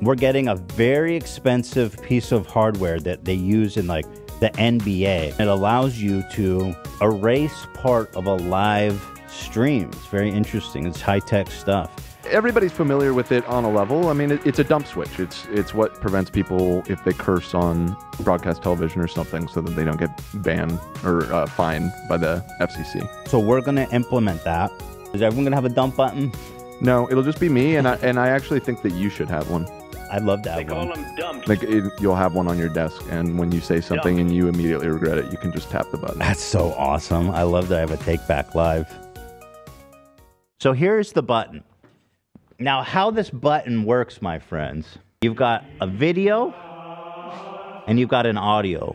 we're getting a very expensive piece of hardware that they use in like the NBA. It allows you to erase part of a live stream. It's very interesting. It's high-tech stuff. Everybody's familiar with it on a level. I mean, it's a dump switch. It's what prevents people if they curse on broadcast television or something so that they don't get banned or fined by the FCC. So we're going to implement that. Is everyone going to have a dump button? No, it'll just be me, and I actually think that you should have one. I'd love to have one. They call them dumps. Like, you'll have one on your desk, and when you say something and you immediately regret it, you can just tap the button. That's so awesome. I love that I have a Take Back Live. So here's the button. Now, how this button works, my friends, you've got a video and you've got an audio.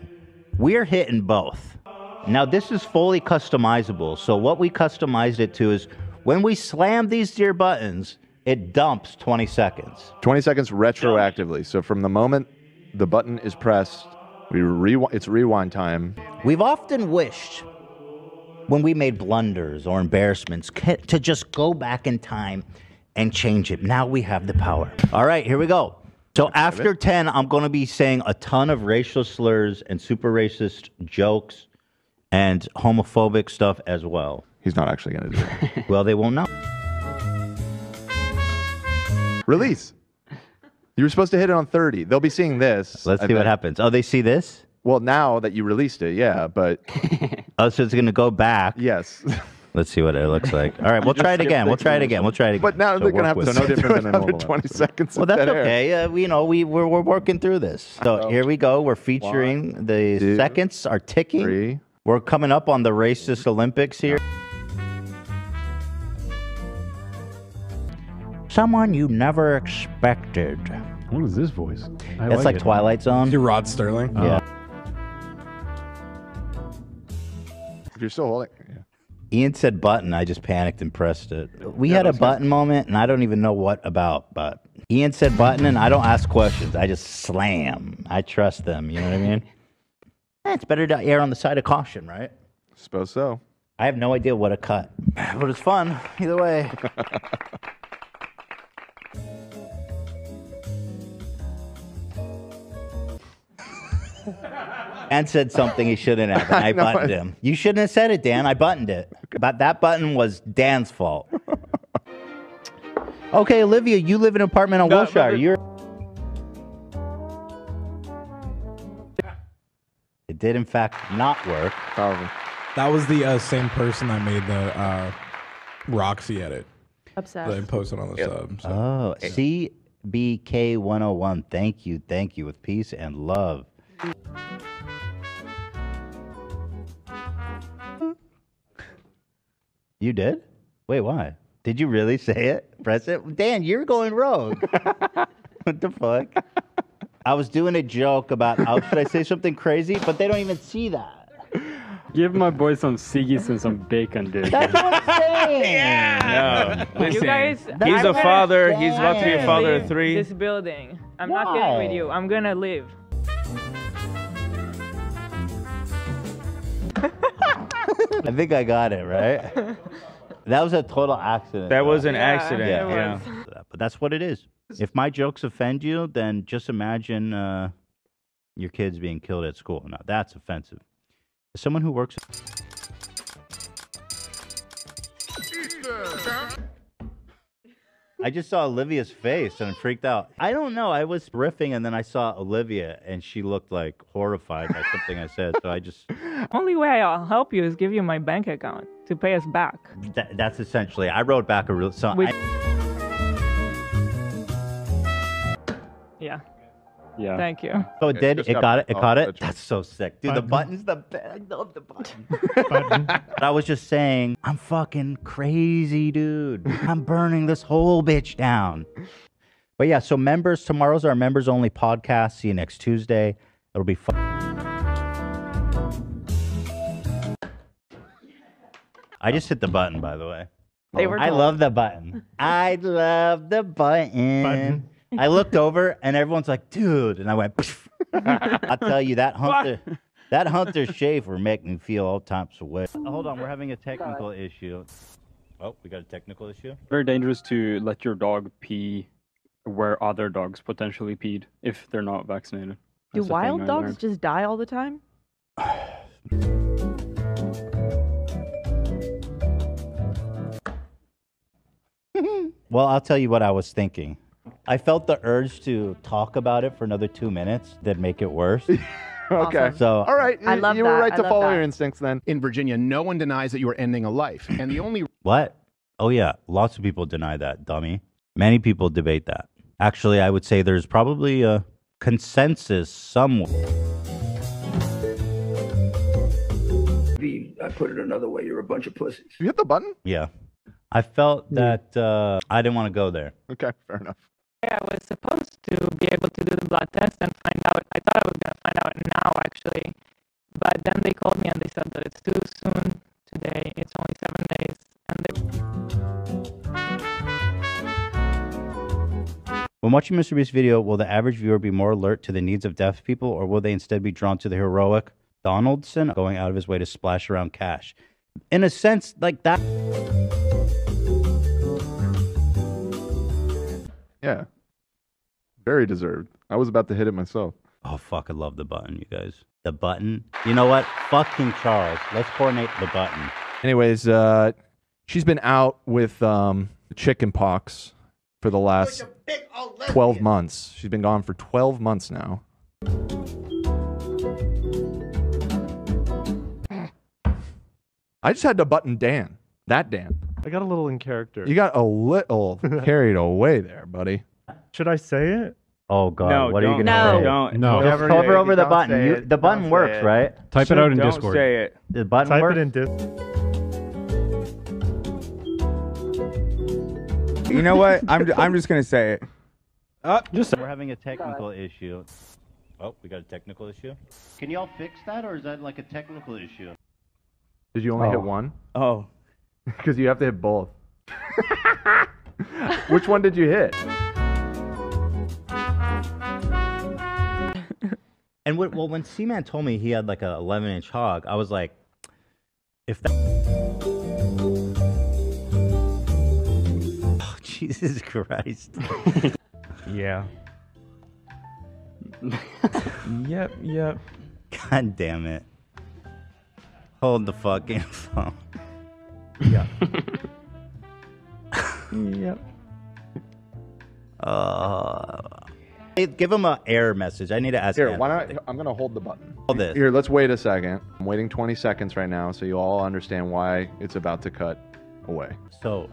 We're hitting both. Now, this is fully customizable. So what we customized it to is when we slam these dear buttons, it dumps 20 seconds. 20 seconds retroactively. So from the moment the button is pressed, it's rewind time. We've often wished when we made blunders or embarrassments to just go back in time and change it. Now we have the power. All right, here we go. So after 10, I'm going to be saying a ton of racial slurs and super racist jokes and homophobic stuff as well. He's not actually going to do it. Well, they won't know. Release. You were supposed to hit it on 30. They'll be seeing this. Let's see what happens. Oh, they see this? Well, now that you released it, yeah, but... Oh, so it's going to go back. Yes. Let's see what it looks like. All right, we'll try it again. We'll try it again. We'll try it again. But now they're going to have to sit through another 20 seconds. Well, that's okay. You know, we're working through this. So here we go. We're featuring the seconds are ticking. We're coming up on the racist Olympics here. Someone you never expected. What is this voice? It's like Twilight Zone. You're Rod Sterling. Yeah. If you're still holding... Ian said button. I just panicked and pressed it. We had a button moment, and I don't even know what about, but Ian said button, and I don't ask questions. I just slam. I trust them. You know what I mean? It's better to err on the side of caution, right? I suppose so. I have no idea what to cut, but it's fun either way. Dan said something he shouldn't have, and I buttoned him. You shouldn't have said it, Dan. I buttoned it. But that button was Dan's fault. Okay, Olivia, you live in an apartment on Wilshire. It did, in fact, not work. That was the same person that made the Roxy edit. Obsessed. They posted on the sub. So. Oh, CBK101. Thank you. Thank you. With peace and love. You did? Wait, why? Did you really say it? Press it? Dan, you're going rogue. What the fuck? I was doing a joke about, should I say something crazy? But they don't even see that. Give my boy some ciggies and some bacon, dude. That's what I'm saying. Yeah. No, listen, he's a father. He's about to be a father of three. This building. I'm not kidding with you. I'm going to leave. I think I got it, right? That was a total accident. That was an accident. Yeah. But that's what it is. If my jokes offend you, then just imagine your kids being killed at school. Now, that's offensive. As someone who works... I just saw Olivia's face and I'm freaked out. I don't know. I was riffing and then I saw Olivia and she looked like horrified by something I said. So I just... Only way I'll help you is give you my bank account to pay us back. That's essentially... I wrote back a real song. Yeah. Thank you. So it did. It got it. That's so sick. Dude, the button's the best. I love the button. But I was just saying, I'm fucking crazy, dude. I'm burning this whole bitch down. But yeah, so members, tomorrow's our members only podcast. See you next Tuesday. It'll be fun. I just hit the button, by the way. I love the button. I love the button. I looked over and everyone's like, dude, and I went, poof. I'll tell you, that Hunter Schaefer make me feel all types of ways. Hold on, we're having a technical issue. Oh, we got a technical issue? Very dangerous to let your dog pee where other dogs potentially peed if they're not vaccinated. That's do wild dogs learned. Just die all the time? Well, I'll tell you what I was thinking. I felt the urge to talk about it for another 2 minutes that'd make it worse. Okay. Awesome. So, all right. I love you that. Were right to follow your instincts then. In Virginia, no one denies that you are ending a life. And the only... What? Oh, yeah. Lots of people deny that, dummy. Many people debate that. Actually, I would say there's probably a consensus somewhere. I put it another way. You're a bunch of pussies. You hit the button? Yeah. I felt that I didn't want to go there. Okay, fair enough. I was supposed to be able to do the blood test and find out. I thought I was going to find out now, actually. But then they called me and they said that it's too soon today. It's only 7 days. And they... When watching Mr. Beast's video, will the average viewer be more alert to the needs of deaf people, or will they instead be drawn to the heroic Donaldson going out of his way to splash around cash? In a sense, like that... Yeah. Very deserved. I was about to hit it myself. Oh, fuck. I love the button, you guys. The button. You know what? Fucking Charles. Let's coordinate the button. Anyways, she's been out with chicken pox for the last 12 months. She's been gone for 12 months now. I just had to button Dan. That Dan. I got a little in character. You got a little carried away there, buddy. Should I say it? Oh, God. No, what are you going to say? No. Just hover over the button. The button works, right? Type it out in Discord. Don't say it. The button works? Type it in Discord. You know what? I'm just going to say it. We're having a technical issue. Oh, we got a technical issue? Can y'all fix that, or is that like a technical issue? Did you only hit one? Oh. Because you have to hit both. Which one did you hit? And well, when C-Man told me he had like a 11-inch hog, I was like, if that... Oh, Jesus Christ. Yeah. Yep. God damn it. Hold the fucking phone. Yeah. Yep. Hey, give him an error message. I need to ask. Here, why not? I'm gonna hold the button. Hold this. Here, let's wait a second. I'm waiting 20 seconds right now, so you all understand why it's about to cut away. So.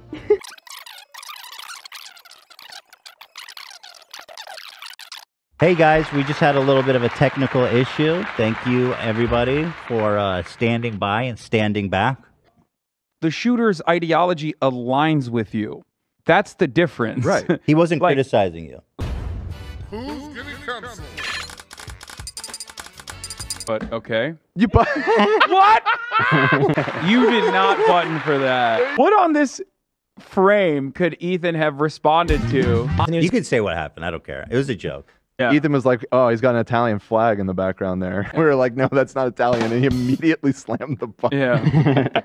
Hey guys, we just had a little bit of a technical issue. Thank you everybody for standing by and standing back. The shooter's ideology aligns with you. That's the difference. Right. He wasn't like, criticizing you. Who's giving counsel? But, okay. You button. What? You did not button for that. What on this frame could Ethan have responded to? You can say what happened. I don't care. It was a joke. Yeah. Ethan was like, oh, he's got an Italian flag in the background there. We were like, no, that's not Italian. And he immediately slammed the button. Yeah.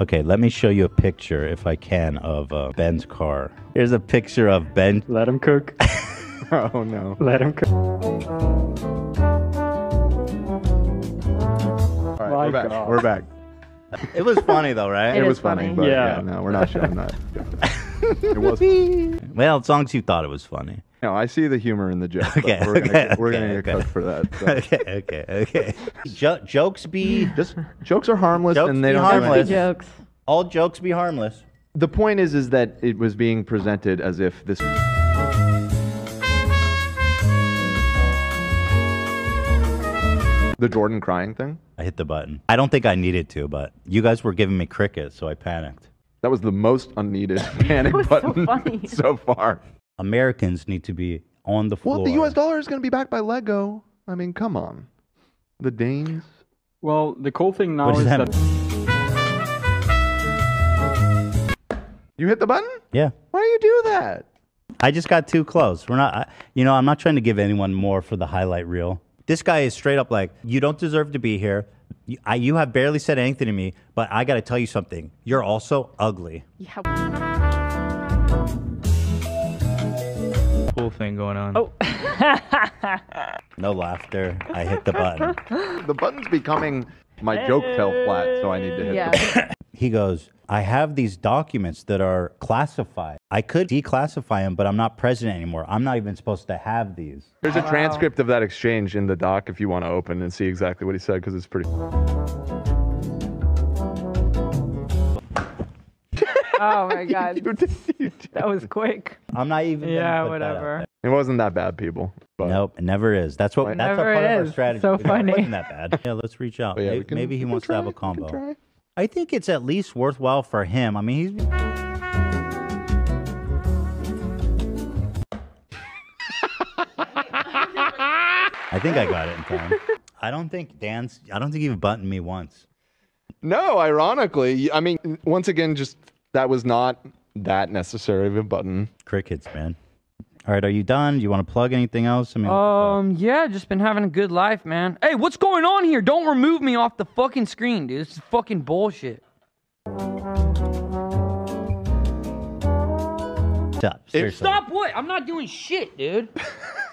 Okay, let me show you a picture, if I can, of Ben's car. Here's a picture of Ben. Let him cook. Oh, no. Let him cook. All right, we're back. God. We're back. It was funny, though, right? It was funny, but yeah, no, we're not showing that. It was funny. Well, as long as you thought it was funny. No, I see the humor in the joke. Okay, but we're gonna get cooked for that. So. Okay. Jokes are harmless, and they don't harmless. Jokes. All jokes be harmless. The point is that it was being presented as if this. The Jordan crying thing. I hit the button. I don't think I needed to, but you guys were giving me crickets, so I panicked. That was the most unneeded panic button so far. Americans need to be on the floor. Well, the U.S. dollar is going to be backed by Lego. I mean, come on. The Danes. Well, the cool thing now is that... You hit the button? Yeah. Why do you do that? I just got too close. We're not... I'm not trying to give anyone more for the highlight reel. This guy is straight up like, you don't deserve to be here. You have barely said anything to me, but I got to tell you something. You're also ugly. Yeah. thing going on. Oh. No laughter. I hit the button. The button's becoming my joke fell flat, so I need to hit the button. He goes, I have these documents that are classified. I could declassify them, but I'm not president anymore. I'm not even supposed to have these. There's a transcript of that exchange in the doc if you want to open and see exactly what he said, because it's pretty... Oh my God. You did. That was quick. I'm not even... Yeah, whatever. It wasn't that bad, people. But nope, it never is. That's what. That's a part of our strategy. So funny. It wasn't that bad. Yeah, let's reach out. Yeah, maybe he wants to have a combo. I think it's at least worthwhile for him. I mean, he's... I think I got it in time. I don't think you've buttoned me once. No, ironically. I mean, once again, just that was not that necessary of a button. Crickets, man. All right, are you done? Do you want to plug anything else? I mean, yeah, just been having a good life, man. Hey, what's going on here? Don't remove me off the fucking screen, dude. This is fucking bullshit. Stop, seriously. Stop what? I'm not doing shit, dude.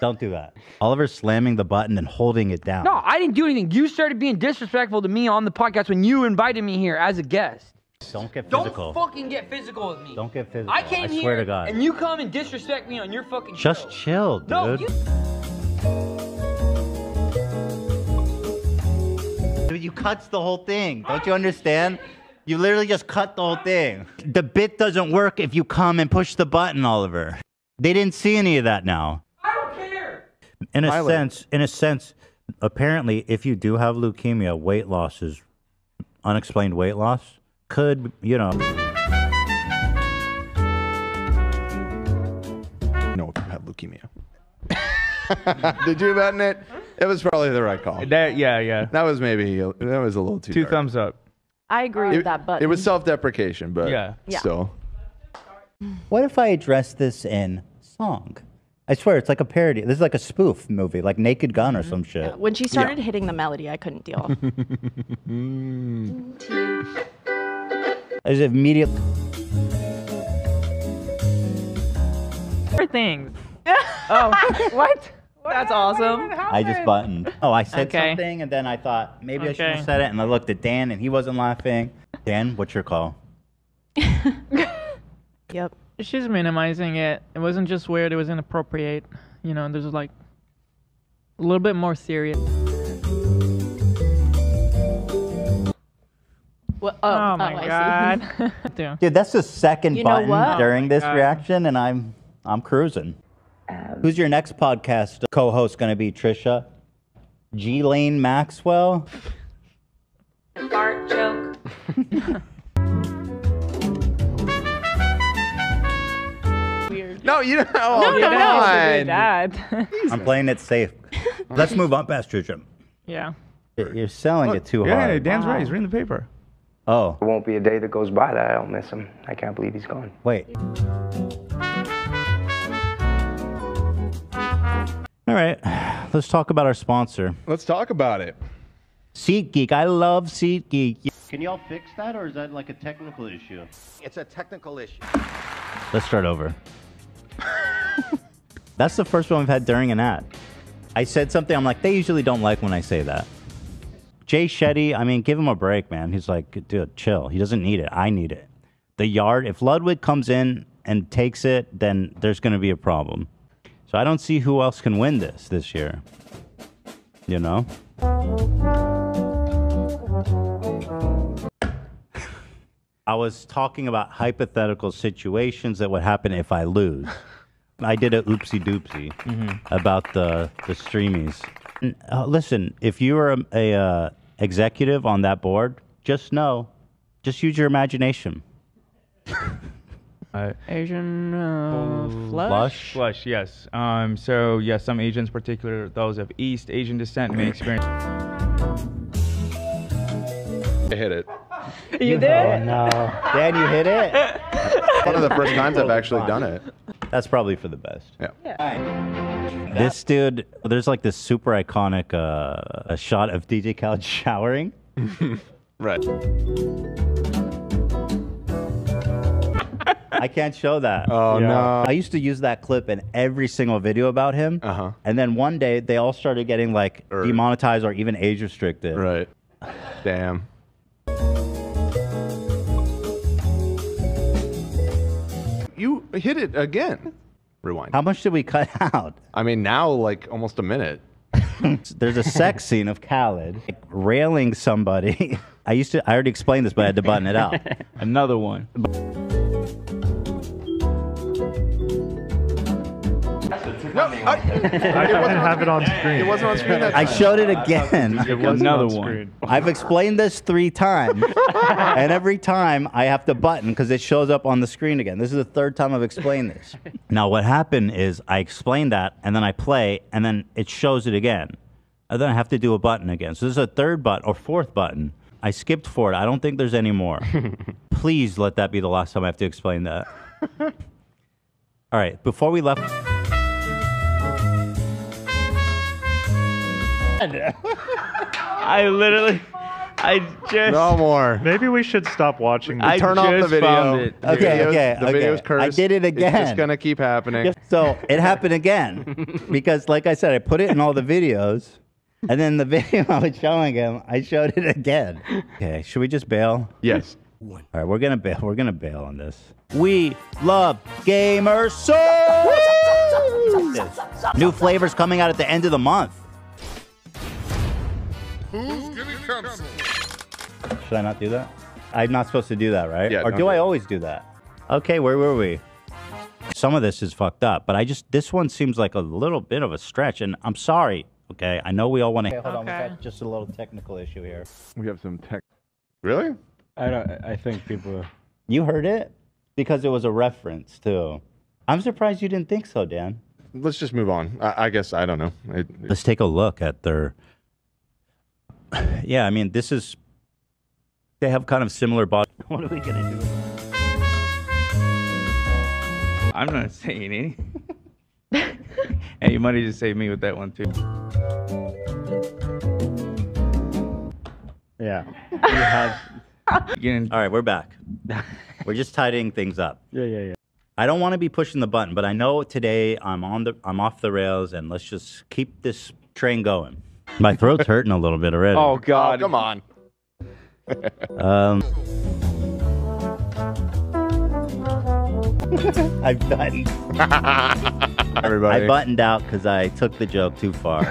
Don't do that. Oliver's slamming the button and holding it down. No, I didn't do anything. You started being disrespectful to me on the podcast when you invited me here as a guest. Don't get physical. Don't fucking get physical with me. Don't get physical. I came here, swear to God, and you come and disrespect me on your fucking show. Just chill, dude. No, dude, you cuts the whole thing. Don't you understand? You literally just cut the whole thing. The bit doesn't work if you come and push the button, Oliver. They didn't see any of that now. I don't care. In a sense, apparently, if you do have leukemia, weight loss is unexplained weight loss. Could, you know. No, you have leukemia. Did you button it? It was probably the right call. That, yeah. That was a little too dark. Two thumbs up. I agree with that button. It was self-deprecation, but yeah. Still. What if I address this in song? I swear, it's like a parody. This is like a spoof movie, like Naked Gun or some shit. Yeah. When she started hitting the melody, I couldn't deal. As immediate things. Oh, what? That's awesome. I just buttoned. Oh, I said something, and then I thought maybe I shouldn't have said it, and I looked at Dan, and he wasn't laughing. Dan, what's your call? Yep. She's minimizing it. It wasn't just weird. It was inappropriate. You know, there's like a little bit more serious. Well, oh my God. Dude, that's the second button during this reaction, and I'm cruising. Who's your next podcast co-host going to be, Trisha? G-Lane Maxwell? Fart joke. Weird. No, you don't. Oh, no. I'm playing it safe. Let's move on past Trisha. Yeah. You're selling it too hard. Yeah, Dan's right. He's reading the paper. Oh. There won't be a day that goes by that I don't miss him. I can't believe he's gone. Wait. All right. Let's talk about our sponsor. Let's talk about it. SeatGeek. I love SeatGeek. Can y'all fix that, or is that like a technical issue? It's a technical issue. Let's start over. That's the first one we've had during an ad. I said something. I'm like, they usually don't like when I say that. Jay Shetty, I mean, give him a break, man. He's like, dude, chill. He doesn't need it. I need it. The yard, if Ludwig comes in and takes it, then there's going to be a problem. So I don't see who else can win this year. You know? I was talking about hypothetical situations that would happen if I lose. I did a oopsie-doopsie about the Streamies. Listen, if you are a executive on that board, just use your imagination. Asian flush, yes. So yes, some Asians, particularly those of East Asian descent, may experience. I hit it. You did? Oh, no, Dan, you hit it. One of the first times I've actually done it. That's probably for the best. Yeah. Right. This dude, there's like this super iconic a shot of DJ Khaled showering. Right. I can't show that. Oh, yeah. No. I used to use that clip in every single video about him. Uh-huh. And then one day, they all started getting, like, demonetized or even age restricted. Right. Damn. You hit it again. Rewind. How much did we cut out? I mean, now, like, almost a minute. There's a sex scene of Khaled like, railing somebody. I already explained this, but I had to button it up. Another one. No, I didn't have it on screen. It wasn't on screen. That time. I showed it again. It was another one. I've explained this 3 times, and every time I have to button because it shows up on the screen again. This is the 3rd time I've explained this. Now, what happened is I explained that, and then I play, and then it shows it again, and then I have to do a button again. So this is a 3rd button or 4th button. I skipped forward. I don't think there's any more. Please let that be the last time I have to explain that. All right. Before we left. I just no more. Maybe we should stop watching this. Turn off the video. The video's cursed. I did it again. It's just gonna keep happening. So it happened again because, like I said, I put it in all the videos, and then the video I was showing him, I showed it again. Okay, should we just bail? Yes. All right, we're gonna bail. We're gonna bail on this. We love gamers. So new flavors coming out at the end of the month. Who's getting canceled? Should I not do that? I'm not supposed to do that, right? Yeah, or do I always do that? Okay, where were we? Some of this is fucked up, but this one seems like a little bit of a stretch, and I'm sorry, okay? I know we all want to... Okay, hold on, we got just a little technical issue here. We have some tech... Really? I think people... You heard it? Because it was a reference, too. I'm surprised you didn't think so, Dan. Let's just move on. I guess, I don't know. Let's take a look at their... Yeah, I mean, this is... They have kind of similar body. What are we going to do? I'm not saying anything. Hey, you might have just saved me with that one, too. Yeah. All right, we're back. We're just tidying things up. Yeah. I don't want to be pushing the button, but I know today I'm off the rails, and let's just keep this train going. My throat's hurting a little bit already. Oh, God. Oh, come on. I buttoned. Everybody. I buttoned out because I took the joke too far.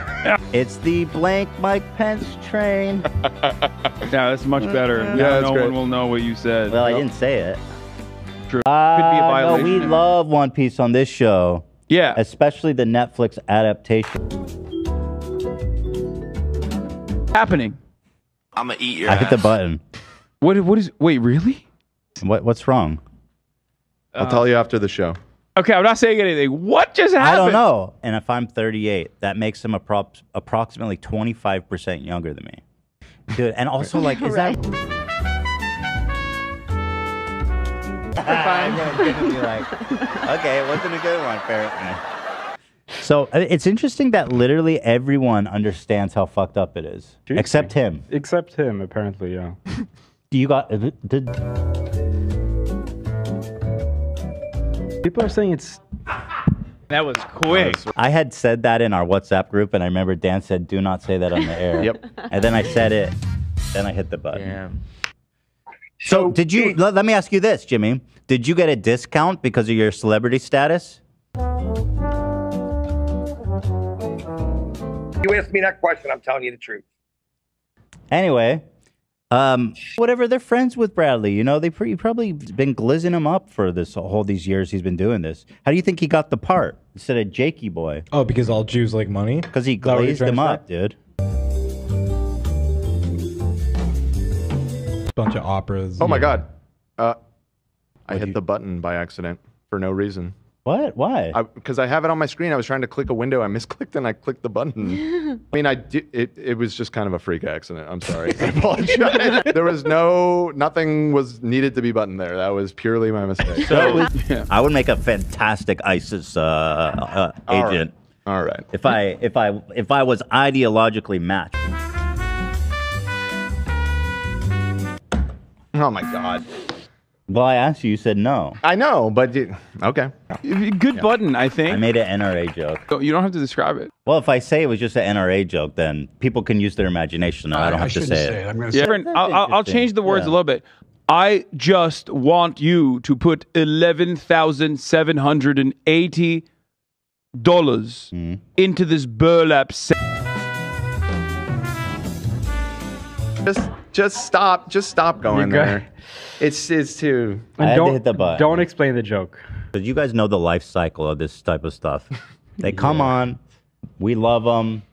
It's the blank Mike Pence train. Yeah, that's much better. Yeah, no one will know what you said. Well, I didn't say it. True. Could be a violation. No, we love One Piece on this show. Yeah. Especially the Netflix adaptation. Happening. I'ma eat your ass. I hit the button. What is... Wait, really? What's wrong? I'll tell you after the show. Okay, I'm not saying anything. What just happened? I don't know. And if I'm 38, that makes him approximately 25% younger than me. Dude, and also, like, is that... I'm gonna be like, okay, it wasn't a good one, apparently. So it's interesting that literally everyone understands how fucked up it is, except him. Except him, apparently, yeah. People are saying it's... That was quick. I had said that in our WhatsApp group, and I remember Dan said, "Do not say that on the air." Yep. And then I said it. Then I hit the button. Damn. So did you? Let me ask you this, Jimmy. Did you get a discount because of your celebrity status? You asked me that question, I'm telling you the truth. Anyway, whatever, they're friends with Bradley. You know, they've probably been glizzing him up for this all these years he's been doing this. How do you think he got the part instead of Jakey Boy? Oh, because all Jews like money? Because he glazed him up, dude. Bunch of operas. Oh, my God. I hit the button by accident for no reason. What? Why? Because I have it on my screen. I was trying to click a window. I misclicked and I clicked the button. I mean, it was just kind of a freak accident. I'm sorry. I apologize. There was nothing was needed to be buttoned there. That was purely my mistake. So yeah. I would make a fantastic ISIS agent. All right. If I was ideologically matched. Oh my God. Well, I asked you. You said no. I know, but you, okay. Good yeah. Button, I think. I made an NRA joke. So you don't have to describe it. Well, if I say it was just an NRA joke, then people can use their imagination. I don't have to say it. I'm gonna say it. I'll change the words a little bit. I just want you to put $11,780 into this burlap sack. Just stop going there. It's too. I had to hit the button. Don't explain the joke. But you guys know the life cycle of this type of stuff. They come on, we love them,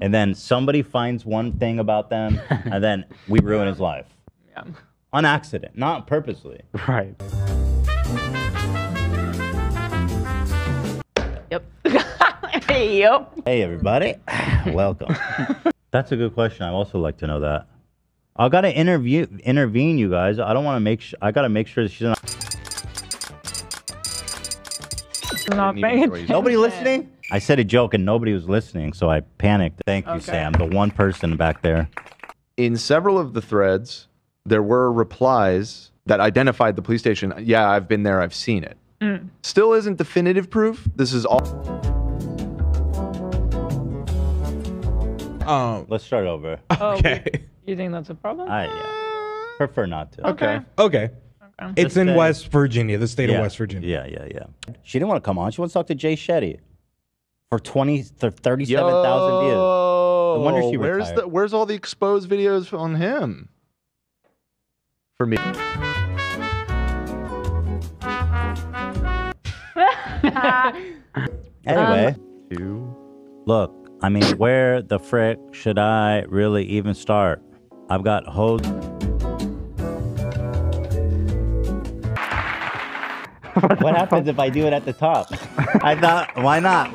and then somebody finds one thing about them, and then we ruin his life. Yeah. On accident, not purposely. Right. Yep. Yep. Hey, everybody. Welcome. That's a good question. I'd also like to know that. I gotta intervene, you guys. I don't want to make. I gotta make sure that she's not paying. Nobody listening? I said a joke and nobody was listening, so I panicked. Thank you, Sam. The one person back there. In several of the threads, there were replies that identified the police station. Yeah, I've been there. I've seen it. Mm. Still isn't definitive proof. This is all. Let's start over. Okay. You think that's a problem? I prefer not to. Okay. Okay. It's in West Virginia, the state of West Virginia. Yeah. She didn't want to come on. She wants to talk to Jay Shetty for 37,000 views. No wonder she retired. Where's all the exposed videos on him? For me. Anyway. Look. I mean, where the frick should I really even start? I've got hoes. What happens if I do it at the top? I thought, why not?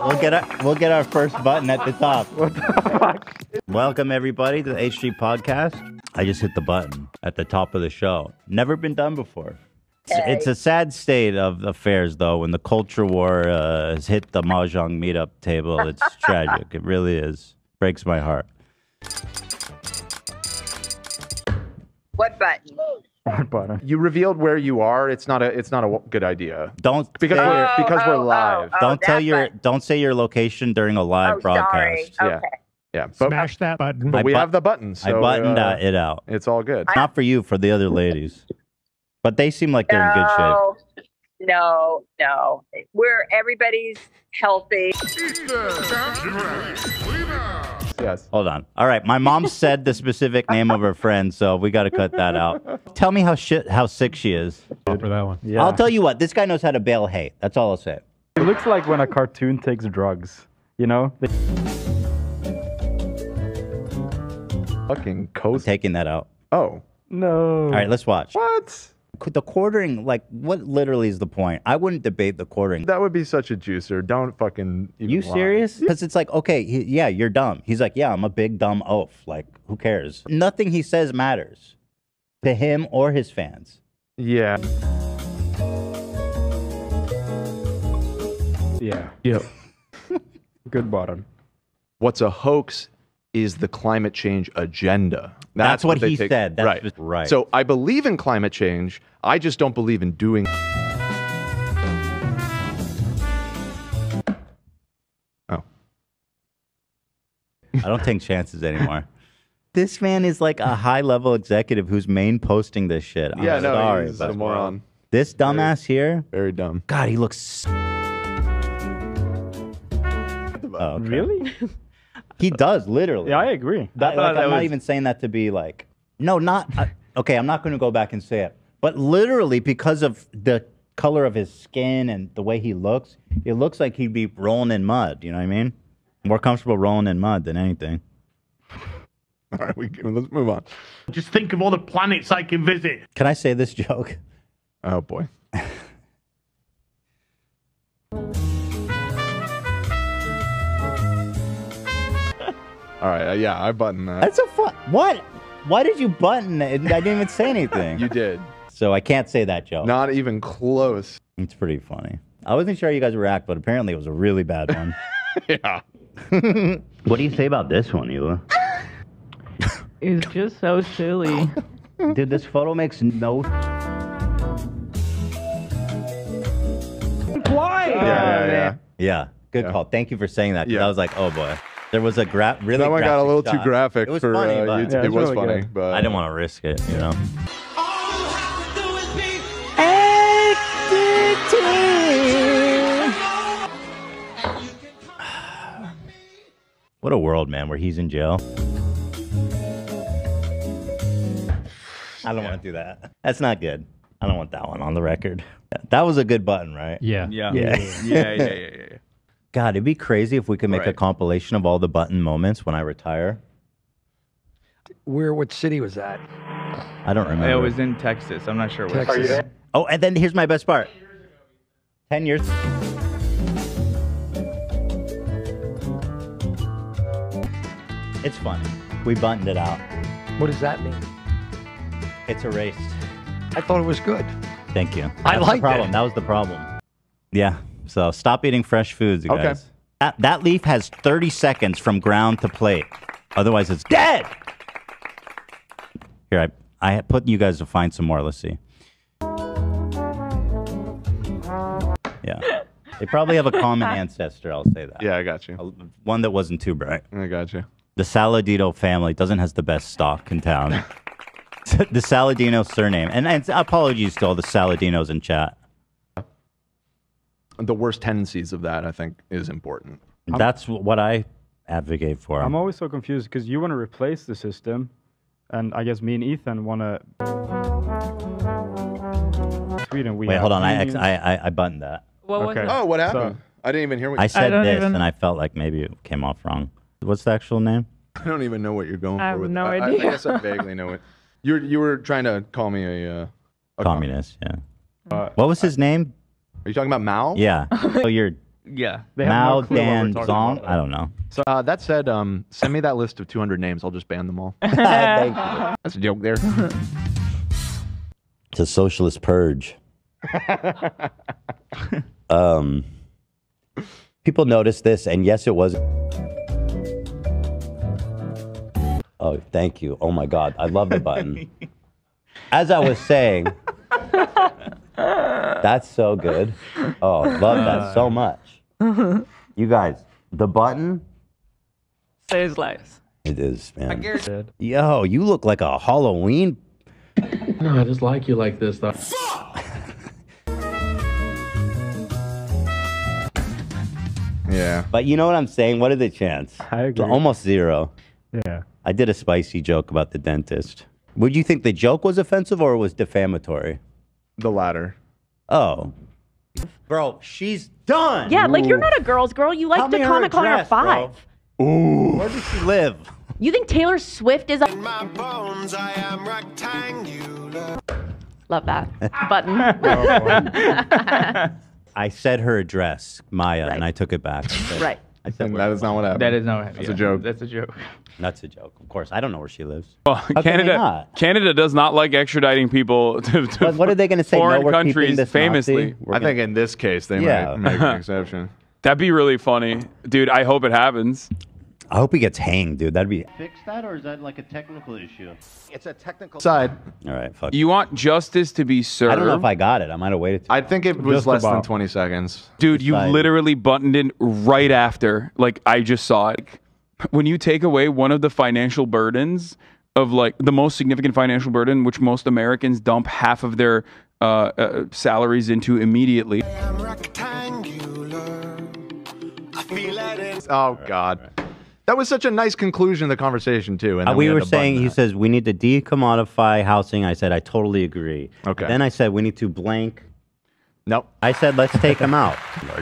We'll get our first button at the top. What the fuck? Welcome everybody to the HG podcast. I just hit the button at the top of the show. Never been done before. It's a sad state of affairs, though, when the culture war has hit the Mahjong meetup table. It's tragic. It really is. Breaks my heart. What button? What button? You revealed where you are. It's not a good idea. Don't because we're live. Don't say your location during a live broadcast. Sorry. Okay. Yeah, but smash that button. But we have the button. So, I buttoned it out. It's all good. Not for you, for the other ladies. But they seem like they're in good shape. No. Everybody's healthy. Yes. Hold on. All right. My mom said the specific name of her friend, so we got to cut that out. Tell me how sick she is. For that one. Yeah. I'll tell you what. This guy knows how to bale hay. That's all I'll say. It looks like when a cartoon takes drugs. You know? Fucking coast. Taking that out. Oh. No. All right. Let's watch. What? The quartering, like, what literally is the point? I wouldn't debate the quartering. That would be such a juicer. Don't fucking even You lie. Serious? Because it's like, okay, yeah, you're dumb. He's like, yeah, I'm a big dumb oaf. Like, who cares? Nothing he says matters to him or his fans. Yeah. Yeah. Yep. Good bottom. What's a hoax is the climate change agenda. That's what he said. That's right. Right. So I believe in climate change. I just don't believe in doing. Oh. I don't take chances anymore. This man is like a high-level executive who's main posting this shit. Yeah, I'm sorry, he's a moron. This dumbass here. Very dumb. God, he looks. Oh, okay. Really? He does, literally. Yeah, I agree. I'm not even saying that to be like, no, not, okay, I'm not going to go back and say it. But literally, because of the color of his skin and the way he looks, it looks like he'd be rolling in mud, you know what I mean? More comfortable rolling in mud than anything. All right, let's move on. Just think of all the planets I can visit. Can I say this joke? Oh, boy. All right, yeah, I buttoned that. That's a fun. What? Why did you button it? I didn't even say anything. You did. So I can't say that joke. Not even close. It's pretty funny. I wasn't sure how you guys react, but apparently it was a really bad one. Yeah. What do you say about this one, Eula? It's just so silly. Dude, this photo makes no. Yeah. Good call. Thank you for saying that. Yeah. I was like, oh boy. There was a really that one got a little too graphic for YouTube. Yeah, it was really funny, but I didn't want to risk it, you know. All you have to do is be active. What a world, man, where he's in jail. I don't want to do that. That's not good. I don't want that one on the record. That was a good button, right? Yeah. God, it'd be crazy if we could make a compilation of all the button moments when I retire. What city was that? I don't remember. It was in Texas. I'm not sure what. Texas. Are you there? Oh, and then here's my best part. 10 years. It's funny. We buttoned it out. What does that mean? It's erased. I thought it was good. Thank you. I liked it. That was the problem. Yeah. So stop eating fresh foods, you guys. Okay. That leaf has 30 seconds from ground to plate. Otherwise, it's dead. Here, I put you guys to find some more. Let's see. Yeah. They probably have a common ancestor, I'll say that. Yeah, I got you. One that wasn't too bright. I got you. The Saladino family has the best stock in town. The Saladino surname. And apologies to all the Saladinos in chat. The worst tendencies of that, I think, is important. That's what I advocate for. I'm always so confused because you want to replace the system, and I guess me and Ethan want to... Wait, hold on. I buttoned that. What was it? Oh, what happened? I didn't even hear what you said. I said this, and I felt like maybe it came off wrong. What's the actual name? I don't even know what you're going for. I have no idea. I guess I vaguely know it. You were trying to call me a communist, yeah. What was his name? Are you talking about Mao? Yeah. Oh, Mao, Dan, Zong? I don't know. So that said, send me that list of 200 names. I'll just ban them all. Thank you. That's a joke there. It's a socialist purge. People noticed this, and yes, it was. Oh, thank you. Oh, my God. I love the button. As I was saying... That's so good. Oh, love that so much. You guys, the button saves lives. It is, man. I guarantee it. Yo, you look like a Halloween. No, I just like you like this, though. Yeah. But you know what I'm saying? What are the chances? I agree. Almost zero. Yeah. I did a spicy joke about the dentist. Would you think the joke was offensive or was defamatory? The latter. Oh. Bro, she's done. Yeah, like you're not a girl's girl. You like the comic con at 5. Bro. Ooh. Where does she live? You think Taylor Swift is a... In my bones, I am rectangular. Love that. Button. I said her address, Maya, and I took it back. Right. I said that is not what happened. That is not what happened. That's a joke. That's a joke. That's a joke. Of course, I don't know where she lives. Well, Canada does not like extraditing people to what are they going to say? Foreign countries, famously. I think in this case they might make an exception. That'd be really funny, dude. I hope it happens. I hope he gets hanged, dude. That'd be fix that, or is that like a technical issue? It's a technical side. All right, fuck. You want justice to be served? I don't know if I got it. I might have waited. I think it was less than 20 seconds. Dude, you literally buttoned in right after. Like I just saw it. When you take away one of the financial burdens of like the most significant financial burden, which most Americans dump half of their salaries into immediately. I'm rectangular. I feel that is... Oh God. That was such a nice conclusion to the conversation, too. And we were saying, he says, we need to decommodify housing. I said, I totally agree. Okay. Then I said, we need to blank. Nope. I said, let's take them out.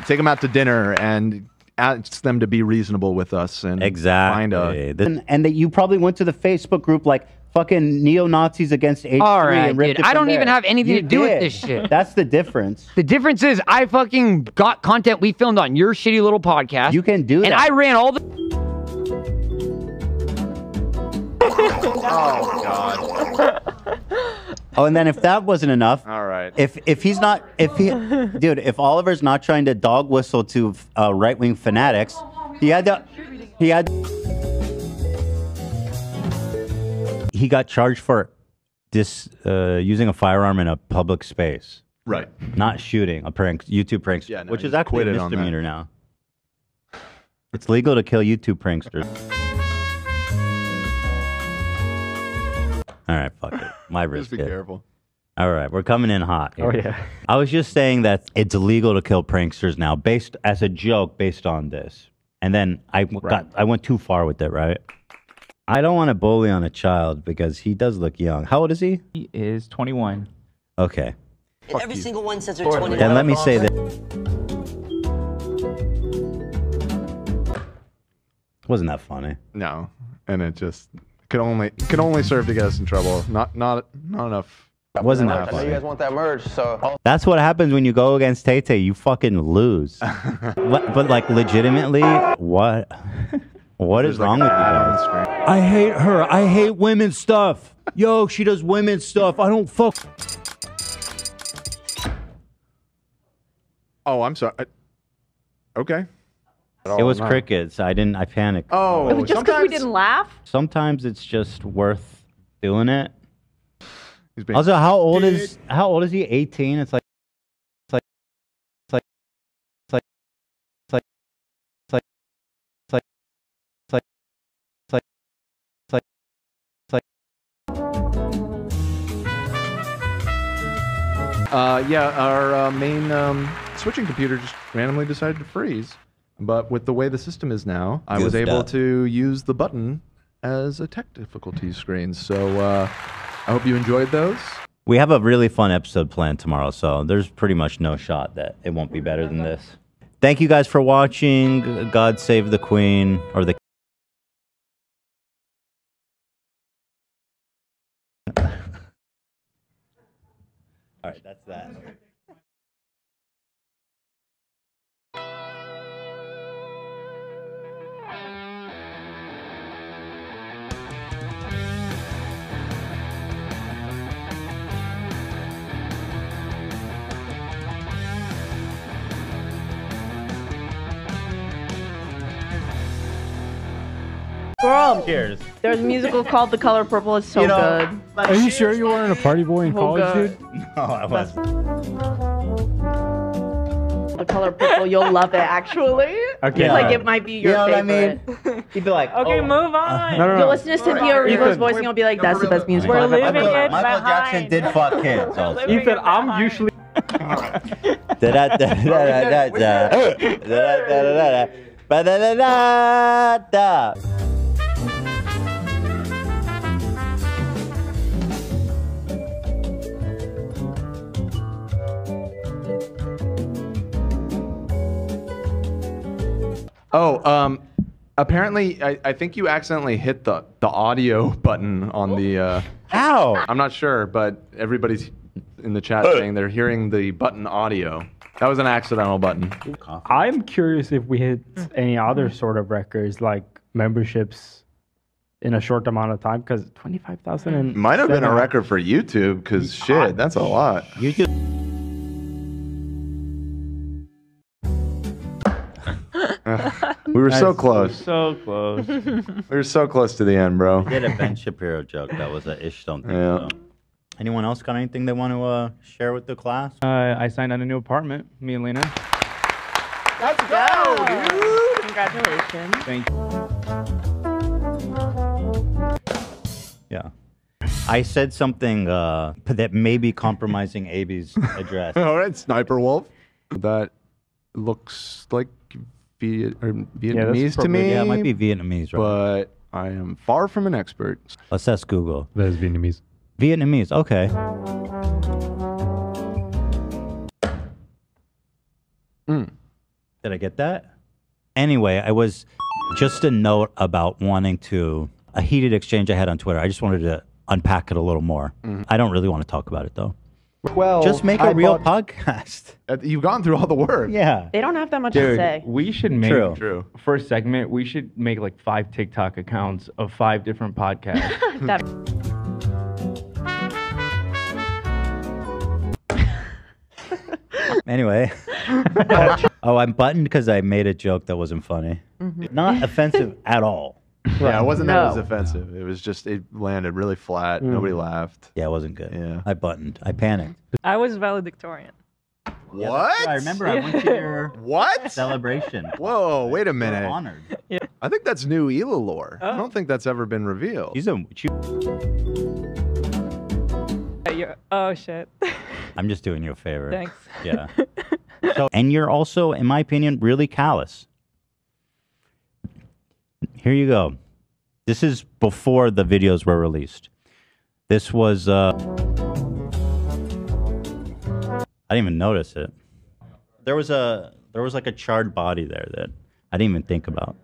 Take them out to dinner and ask them to be reasonable with us. And find a... And that you probably went to the Facebook group like fucking neo-Nazis against H3. All right, dude. I don't even have anything to do with this shit. That's the difference. The difference is I fucking got content we filmed on your shitty little podcast. You can do that. And I ran all the... Oh God! Oh, and then if that wasn't enough, all right. If he's not, if Oliver's not trying to dog whistle to right wing fanatics, he got charged for using a firearm in a public space. Right. Not shooting a prank, YouTube prankster, yeah, no, which is actually a misdemeanor now. It's legal to kill YouTube pranksters. All right, fuck it. My wrist. Just be careful. All right, we're coming in hot here. Oh, yeah. I was just saying that it's illegal to kill pranksters now, based as a joke, based on this. And then I went too far with it, right? I don't want to bully on a child because he does look young. How old is he? He is 21. Okay. Fuck every single one says they're 21. Then let me say that. Wasn't that funny? No, and it just could only serve to get us in trouble. Not enough. Wasn't that funny? I know you guys want that merge, so that's what happens when you go against Tay-Tay. You fucking lose. But like legitimately, what? What is wrong with you guys? I hate her. I hate women's stuff. Yo, she does women's stuff. I don't fuck. Oh, I'm sorry. Okay. It was crickets. I panicked. Oh, just because we didn't laugh? Sometimes it's just worth doing it. Also, how old is he? 18. Yeah, our main switching computer just randomly decided to freeze. But with the way the system is now, I was able to use the button as a tech difficulty screen. So I hope you enjoyed those. We have a really fun episode planned tomorrow, so there's pretty much no shot that it won't be better than this. Thank you guys for watching. God save the Queen, or the... All right, that's that. Girl, cheers. There's a musical called The Color Purple. It's so good. Like, are you sure you weren't a party boy in college, dude? No, I wasn't. The Color Purple, you'll love it, actually. Okay. Yeah. Like, it might be your favorite. What I mean? You'd be like, okay, move on. No, no, no. You'll listen to Cynthia Erivo's voice and you'll be like, that's the best musical I've ever heard. Michael Jackson did fuck kids. Ethan, I'm usually... Oh, apparently, I think you accidentally hit the audio button on the... How? I'm not sure, but everybody's in the chat saying they're hearing the button audio. That was an accidental button. I'm curious if we hit any other sort of records, like memberships in a short amount of time, because 25,000 and... Might have been a record for YouTube, because shit, that's a lot. YouTube... We were so close. So close. We were so close to the end, bro. We had a Ben Shapiro joke that was a ish don't think so. Anyone else got anything they want to share with the class? I signed on a new apartment, me and Lena. Let's go, dude. Congratulations. Thank you. Yeah. I said something that may be compromising AB's address. All right, Sniper Wolf. That looks like... Vietnamese to me. Yeah, it might be Vietnamese, right? But I am far from an expert. Assess Google. That is Vietnamese. Vietnamese, okay. Mm. Did I get that? Anyway, I was just a note about wanting to, a heated exchange I had on Twitter. I just wanted to unpack it a little more. Mm. I don't really want to talk about it, though. Well, just make a real podcast. You've gone through all the work. Yeah. They don't have that much to say. We should make, first segment, we should make like 5 TikTok accounts of 5 different podcasts. Anyway. Oh, I'm buttoned because I made a joke that wasn't funny. Mm-hmm. Not offensive at all. Yeah, it wasn't that it was offensive. It was just, it landed really flat. Nobody laughed. Yeah, it wasn't good. Yeah. I buttoned. I panicked. I was valedictorian. Yeah, what? I remember I went to your celebration. Whoa, wait a minute. I'm honored. Yeah. I think that's new Eula lore. Oh. I don't think that's ever been revealed. She's a... Oh, shit. I'm just doing you a favor. Thanks. Yeah. So, and you're also, in my opinion, really callous. Here you go. This is before the videos were released. This was... I didn't even notice it. There was like a charred body there that I didn't even think about.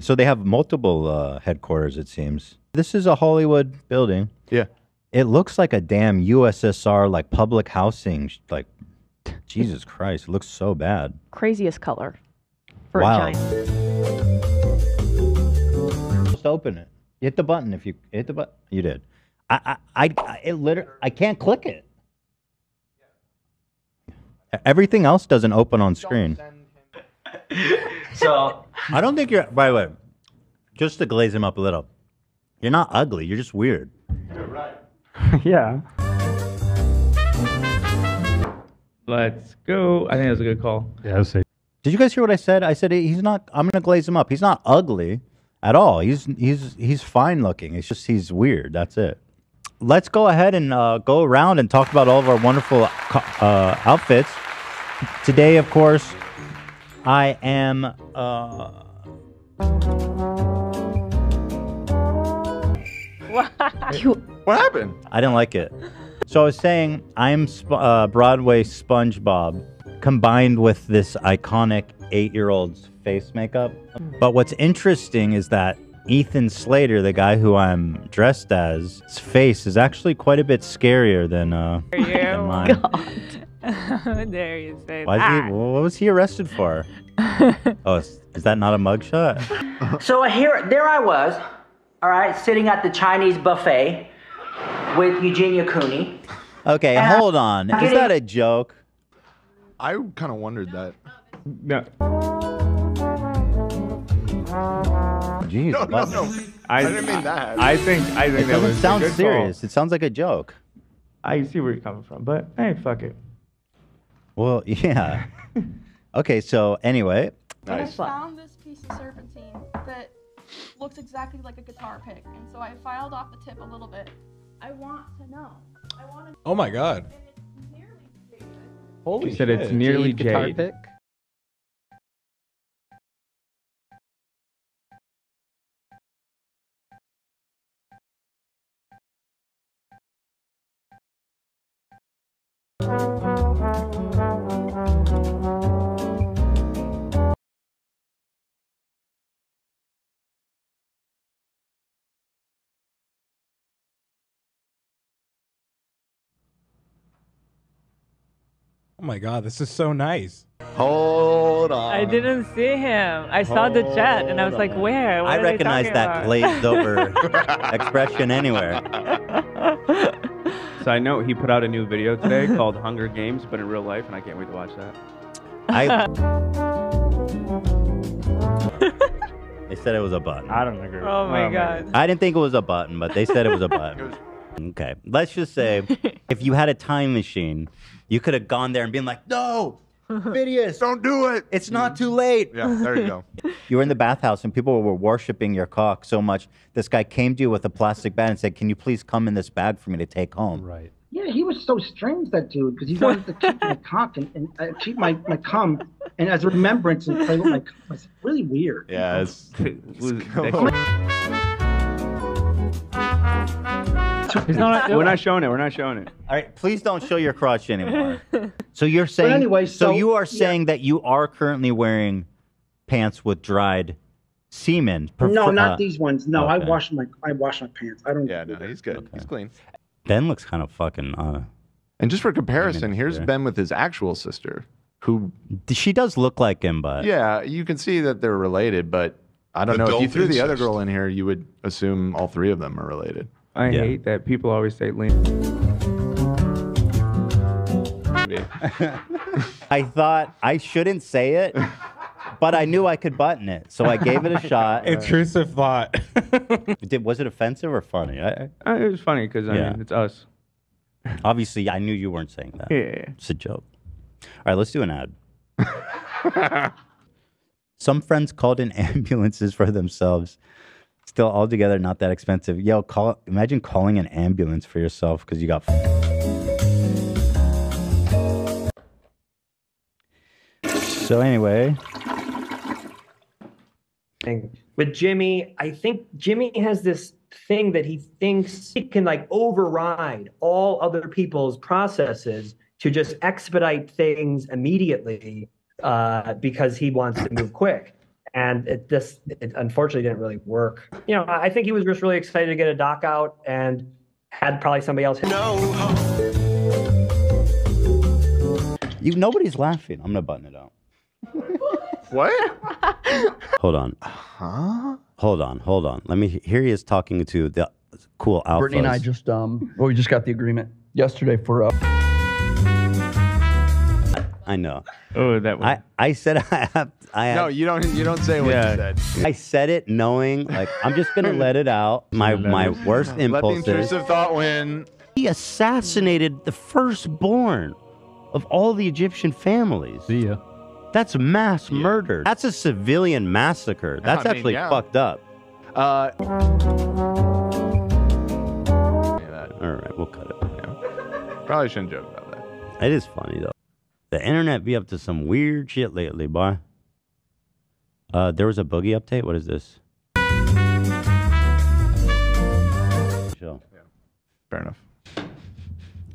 So they have multiple headquarters, it seems. This is a Hollywood building. Yeah. It looks like a damn USSR, like public housing. Like, Jesus Christ, it looks so bad. Craziest color for a giant. Just open it. Hit the button if you hit the button. You did. I can't click it. Everything else doesn't open on screen. So I don't think you're. By the way, just to glaze him up a little, you're not ugly. You're just weird. You're right. Yeah. Let's go. I think that's a good call. Yeah, I'll say. Did you guys hear what I said? I said he's not. I'm gonna glaze him up. He's not ugly at all. He's fine looking. It's just he's weird. That's it. Let's go ahead and go around and talk about all of our wonderful outfits. Today, of course, I am... What happened? I didn't like it. So I was saying I'm Broadway SpongeBob combined with this iconic 8-year-old's face makeup. But what's interesting is that Ethan Slater, the guy who I'm dressed as, his face is actually quite a bit scarier than mine. God. How dare you say that? What was he arrested for? Oh, is that not a mugshot? So here, there I was, all right, sitting at the Chinese buffet with Eugenia Cooney. Okay, hold on. Is that a joke? I kind of wondered that. No. Jeez, no. I didn't mean that. I think that was. It sounds serious. Call. It sounds like a joke. I see where you're coming from, but hey, fuck it. Well, yeah. Okay, so anyway. Nice. I found this piece of serpentine that looks exactly like a guitar pick, and so I filed off the tip a little bit. I want to know. Oh my God. It's nearly jade. Holy shit! Said it's nearly jade. Guitar pick. Oh my God, this is so nice. Hold on. I didn't see him. I saw the chat and I was like, where? What I recognize that glazed over expression anywhere. So I know he put out a new video today called Hunger Games, but in real life, and I can't wait to watch that. They said it was a button. I don't agree with that. Oh my God. I didn't think it was a button, but they said it was a button. Okay, let's just say if you had a time machine, you could have gone there and been like, no, Phidias, don't do it. It's not too late. Yeah, there you go. You were in the bathhouse and people were worshiping your cock so much. This guy came to you with a plastic bag and said, can you please come in this bag for me to take home? Right. Yeah, he was so strange, that dude, because he wanted to keep my cock and keep my cum and as a remembrance and play with my cum. It's really weird. Yeah, we're not showing it. We're not showing it. All right, please don't show your crotch anymore. So you're saying, but anyway, so you are saying that you are currently wearing pants with dried semen. No, not these ones. No, okay. I wash my pants. I don't. Yeah, no, he's good. Okay. He's clean. Ben looks kind of fucking. And just for comparison, here's Ben with his actual sister, who she does look like him, but yeah, you can see that they're related. But I don't know. If you threw the other girl in here, you would assume all three of them are related. I hate that people always say lean. I thought I shouldn't say it, But I knew I could button it, so I gave it a shot. Intrusive thought. Was it offensive or funny? It was funny because I mean, it's us. Obviously, I knew you weren't saying that. Yeah. It's a joke. All right, let's do an ad. Some friends called in ambulances for themselves. Still altogether not that expensive. Yo, imagine calling an ambulance for yourself because you got... So anyway... But Jimmy, I think Jimmy has this thing that he thinks he can like override all other people's processes to just expedite things immediately because he wants to move quick. And it unfortunately didn't really work. You know, I think he was just really excited to get a doc out and had probably somebody else. Nobody's laughing. I'm going to button it out. What? Hold on. Huh? Hold on. Let me hear. He is talking to the cool alphas. Brittany and I just we just got the agreement yesterday for I know. Oh, that was... I said I have. No, you don't say what you said. I said it knowing, like, I'm just gonna let it out. My worst impulses. Let the intrusive thought win. He assassinated the firstborn of all the Egyptian families. See ya. That's mass murder. That's a civilian massacre. That's actually fucked up. All right, we'll cut it. Yeah. Probably shouldn't joke about that. It is funny, though. The internet be up to some weird shit lately, boy. There was a boogie update. What is this? Chill. Yeah.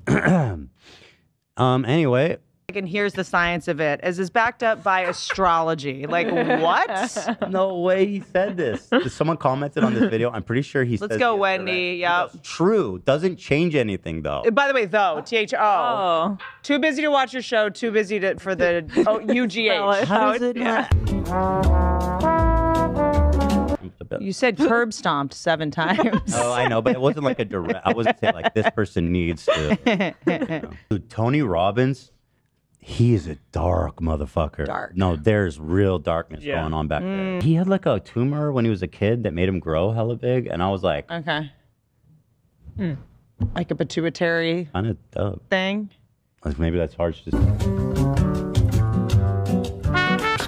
Fair enough. Anyway... And here's the science of it, as is backed up by astrology. Like, what? No way he said this. Someone commented on this video. I'm pretty sure he said... Let's go, Wendy. Yep. True. Doesn't change anything, though. By the way, though, T-H-O. Oh. Too busy to watch your show. Too busy to, for the U-G-H. How is it? You said curb stomped 7 times. Oh, I know, but it wasn't like a direct... I wasn't saying, like, this person needs to... You know. Tony Robbins... He is a dark motherfucker. Dark. No, there's real darkness going on back there. He had like a tumor when he was a kid that made him grow hella big. And I was like... Okay. Mm. Like a pituitary kind of dumb thing? Like maybe that's hard to just...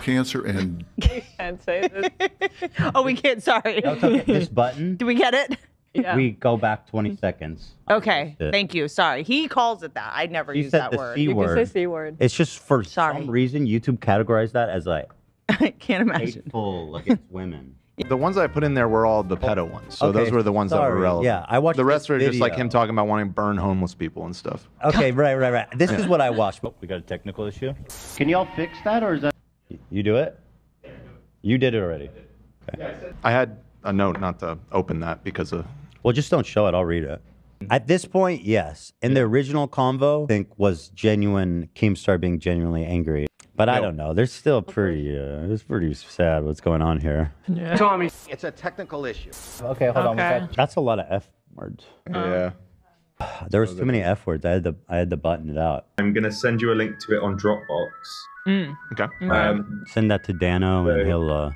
Cancer and... Can't say this. Oh, we can't. Sorry. Okay. This button. Do we get it? Yeah. We go back 20 seconds. Okay, thank you. Sorry, he calls it that. I never use that word. You can say C-word. It's just for some reason YouTube categorized that as like... I can't imagine. Hateful against women. The ones I put in there were all the pedo ones. So those were the ones that were relevant. Yeah, I watched the rest were just like him talking about wanting to burn homeless people and stuff. Okay, right. This is what I watched. Oh, we got a technical issue. Can y'all fix that or is that... You do it? You did it already. Okay. I had a note not to open that because of... Well, just don't show it. I'll read it. At this point, yes. In the original convo, I think was genuine Keemstar being genuinely angry. But I don't know. They're still pretty... it's pretty sad what's going on here. Yeah. Tommy, it's a technical issue. Okay, hold on. That's a lot of F words. Yeah. There was too many F words. I had to button it out. I'm gonna send you a link to it on Dropbox. Mm. Okay. Send that to Dano and he'll...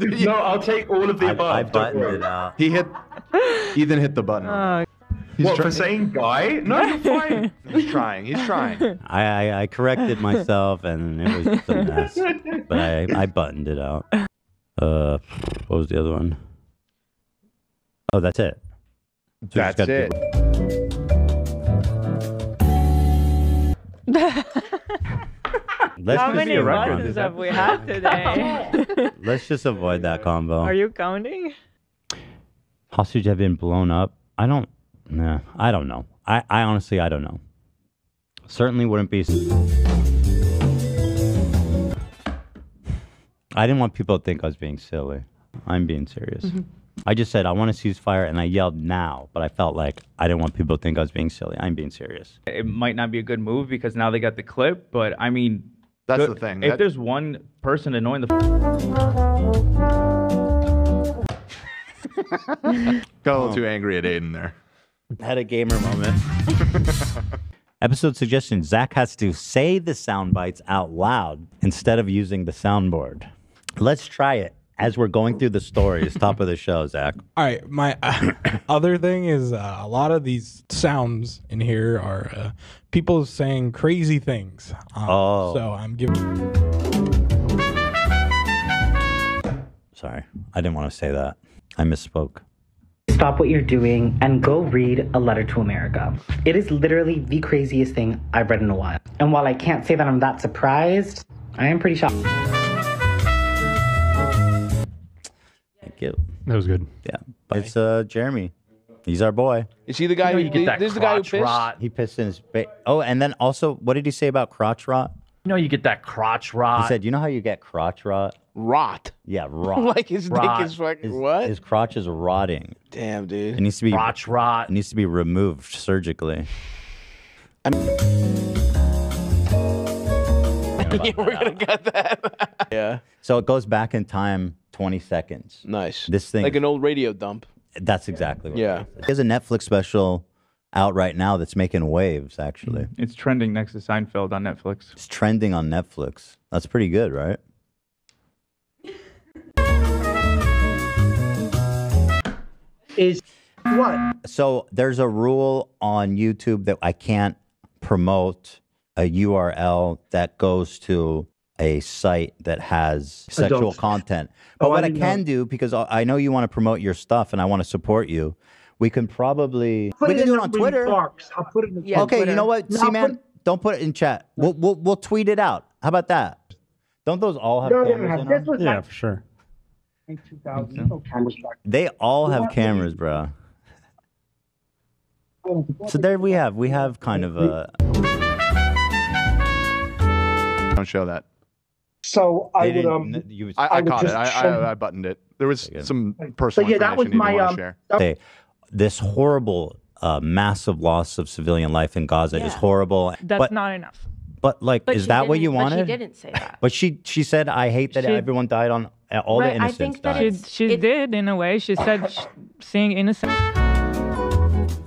No, I'll take all of the above. I buttoned it out. Ethan hit the button. What, for saying guy? No, you're fine. He's trying. I corrected myself and it was just a mess. But I buttoned it out. What was the other one? Oh, that's it. So that's it. How many buttons have we had today? Let's just avoid that combo. Are you counting? Hostage have been blown up. I don't know. I honestly, I don't know. Certainly wouldn't be... I didn't want people to think I was being silly. I'm being serious. Mm-hmm. I just said, I want to ceasefire, and I yelled now, but I felt like I didn't want people to think I was being silly. I'm being serious. It might not be a good move because now they got the clip, but I mean... That's the thing. If there's one person annoying the... Got a little too angry at Aiden there. Had a gamer moment. Episode suggestion, Zach has to say the sound bites out loud instead of using the soundboard. Let's try it as we're going through the stories, top of the show, Zach. All right. My other thing is a lot of these sounds in here are people saying crazy things. So I'm giving... Sorry. I didn't want to say that. I misspoke. Stop what you're doing and go read A Letter to America. It is literally the craziest thing I've read in a while. And while I can't say that I'm that surprised, I am pretty shocked. Thank you. That was good. Yeah. Bye. It's Jeremy. He's our boy. Is he the guy who did that? This is the guy who pissed. Rot. He pissed in his face. Oh, and then also, what did he say about crotch rot? You know, you get that crotch rot. He said, you know how you get crotch rot? Rot. Yeah, rot. Like his dick is fucking what? His crotch is rotting. Damn, dude. It needs to be crotch rot. It needs to be removed surgically. We're gonna cut that. Yeah. So it goes back in time 20 seconds. Nice. This thing like an old radio dump. That's exactly what it is. There's a Netflix special out right now that's making waves, actually. It's trending next to Seinfeld on Netflix. It's trending on Netflix. That's pretty good, right? Is what? So there's a rule on YouTube that I can't promote a URL that goes to a site that has sexual content. But what I can do, because I know you want to promote your stuff and I want to support you, we can probably put it on Twitter. I'll put it in the okay, Twitter. You know what? No, see, man, don't put it in chat. We'll tweet it out. How about that? Don't those all have cameras? Yeah, for sure. 2000. So. They all have cameras, bro. So there we have kind of a. Don't show that. So I would I caught it. I buttoned it. There was some personal. So yeah, that was my This horrible, massive loss of civilian life in Gaza is horrible. That's not enough. But like, is that what you wanted? But she didn't say that. But she said, "I hate that everyone died on all the innocents." I think that she did in a way. She said, "Seeing innocent."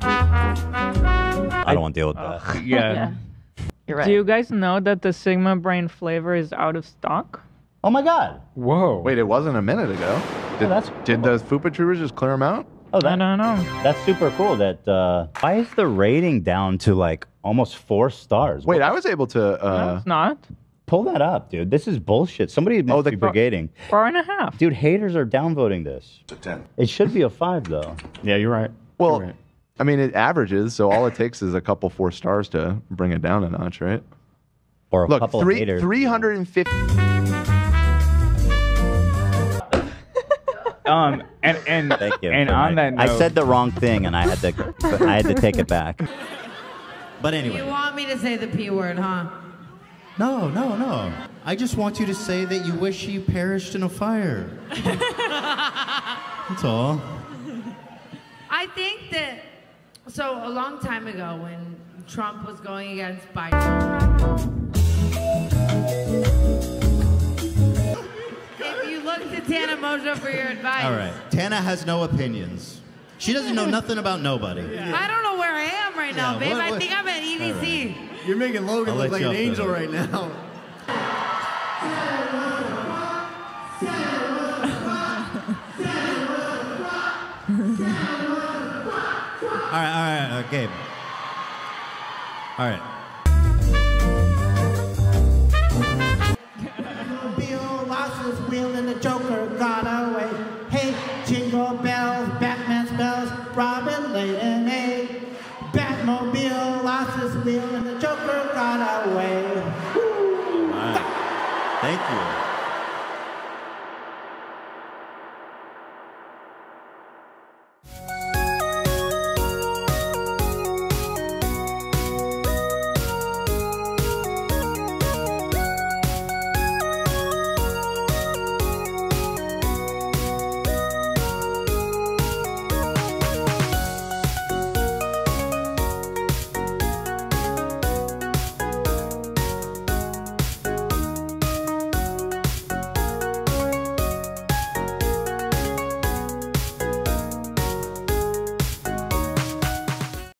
I don't want to deal with that. Yeah, you're right. Do you guys know that the Sigma Brain flavor is out of stock? Oh my god! Whoa! Wait, it wasn't a minute ago. Did those Food Patrollers just clear them out? Oh, I don't know. That's super cool. That why is the rating down to like almost 4 stars? Wait, I was able to. No, it's not. Pull that up, dude. This is bullshit. Somebody must be brigading. 4.5. Dude, haters are downvoting this. It's a 10. It should be a 5, though. Yeah, you're right. Well, you're right. I mean, it averages, so all it takes is a couple 4 stars to bring it down a notch, right? Or a couple of haters. 350. Thank you. And on that note, I said the wrong thing, and I had to take it back. But anyway, you want me to say the P word, huh? No, no, no. I just want you to say that you wish you perished in a fire. That's all. I think that. So a long time ago, when Trump was going against Biden. Look to Tana Mojo for your advice. All right. Tana has no opinions. She doesn't know nothing about nobody. Yeah. I don't know where I am right now, babe. I think I'm at EDC. Right. You're making Logan look like an angel right now. All right, Gabe. All right. Joker got away. Hey, jingle bells, Batman spells, Robin late in a Batmobile lost his wheel and the Joker got away. All right. Thank you.